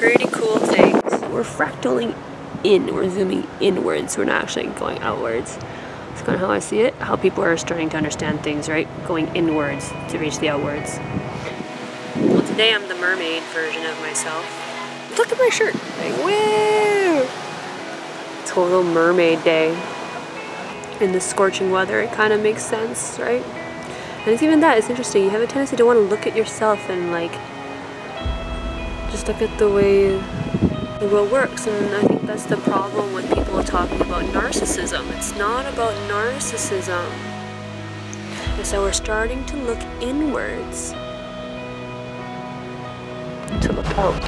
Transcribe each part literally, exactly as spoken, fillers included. pretty cool things. We're fractaling in, we're zooming inwards, we're not actually going outwards. That's kind of how I see it, how people are starting to understand things, right? Going inwards to reach the outwards. Well, today I'm the mermaid version of myself. Look at my shirt, like, woo! Total mermaid day. In the scorching weather, it kind of makes sense, right? And it's even that, it's interesting, you have a tendency to want to look at yourself and like, just look at the way the world works. And I think that's the problem with people talking about narcissism. It's not about narcissism. And so we're starting to look inwards to look out.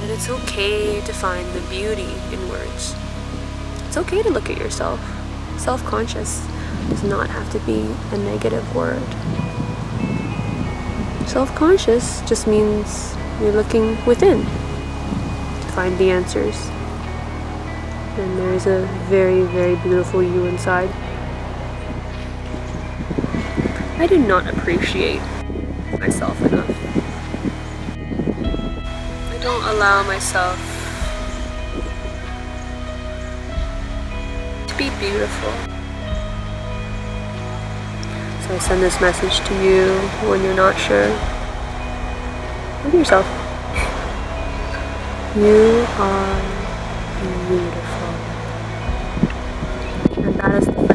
And it's okay to find the beauty in words. It's okay to look at yourself. Self-conscious does not have to be a negative word. Self-conscious just means you're looking within to find the answers. And there is a very, very beautiful you inside. I do not appreciate myself enough. I don't allow myself to be beautiful. So I send this message to you when you're not sure. Look at yourself. You are beautiful. And that is the